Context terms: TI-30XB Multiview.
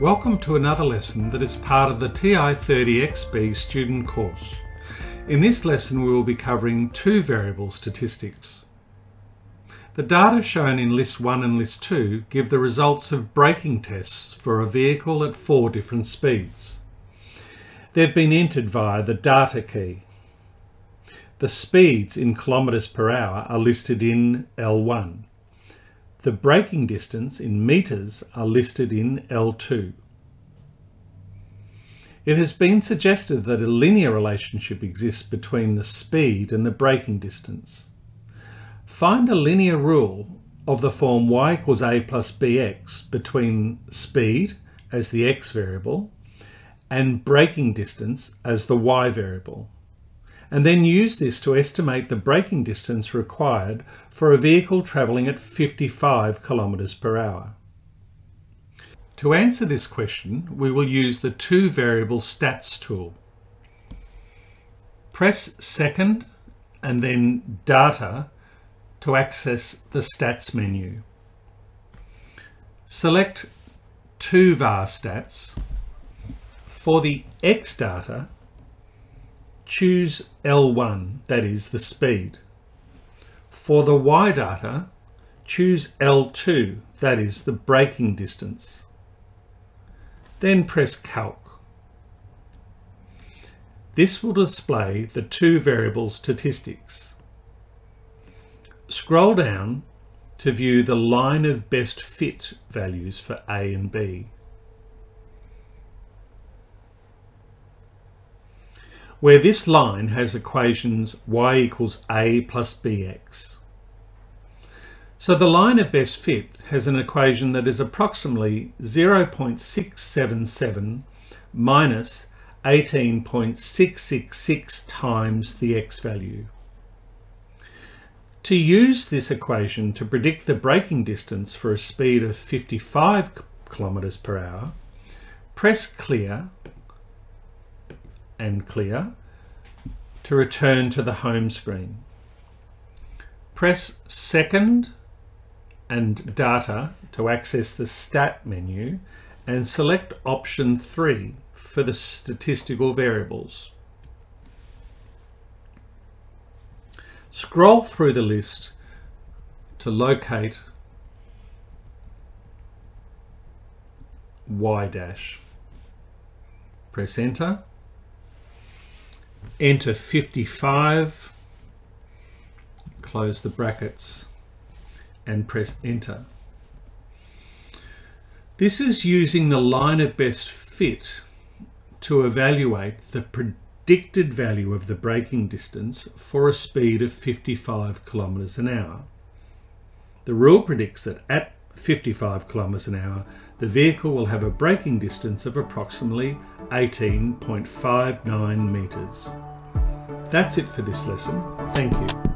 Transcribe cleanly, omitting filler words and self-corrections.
Welcome to another lesson that is part of the TI-30XB student course. In this lesson we will be covering two variable statistics. The data shown in List 1 and List 2 give the results of braking tests for a vehicle at four different speeds. They've been entered via the data key. The speeds in kilometres per hour are listed in L1. The braking distance in metres are listed in L2. It has been suggested that a linear relationship exists between the speed and the braking distance. Find a linear rule of the form y = a + bx between speed as the x variable and braking distance as the y variable, and then use this to estimate the braking distance required for a vehicle travelling at 55 kilometres per hour. To answer this question, we will use the two-variable stats tool. Press second and then data to access the stats menu. Select two var stats. For the x data, choose L1, that is the speed. For the Y data, choose L2, that is the braking distance. Then press Calc. This will display the two variable statistics. Scroll down to view the line of best fit values for A and B. Where this line has equations y = a + bx. So the line of best fit has an equation that is approximately 0.677 minus 18.666 times the x value. To use this equation to predict the braking distance for a speed of 55 kilometers per hour, press clear and clear to return to the home screen. Press second and data to access the stat menu and select option 3 for the statistical variables. Scroll through the list to locate y'. Press enter. Enter 55, close the brackets, and press enter. This is using the line of best fit to evaluate the predicted value of the braking distance for a speed of 55 kilometers an hour. The rule predicts that at 55 kilometers an hour, the vehicle will have a braking distance of approximately 18.59 meters. That's it for this lesson. Thank you.